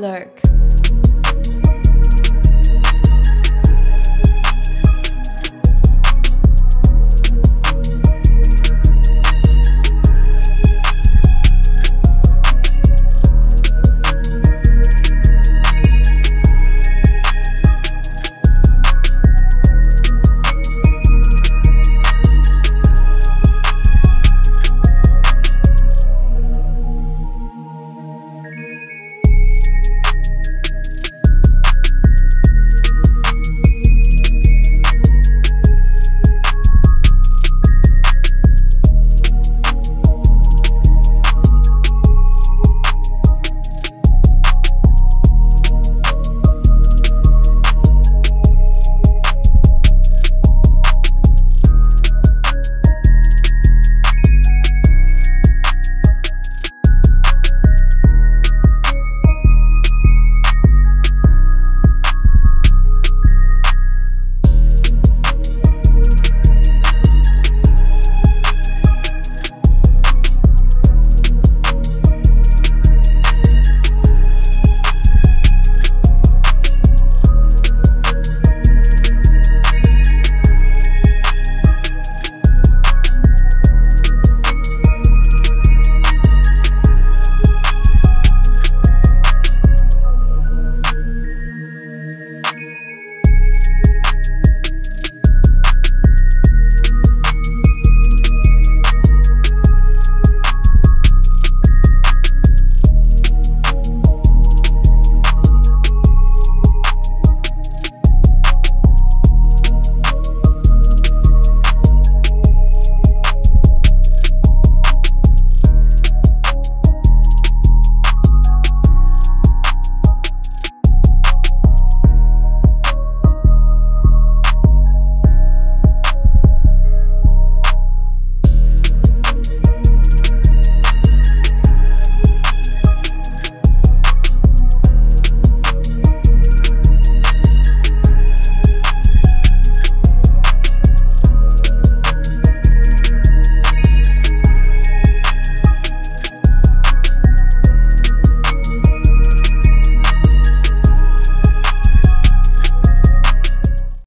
lurk.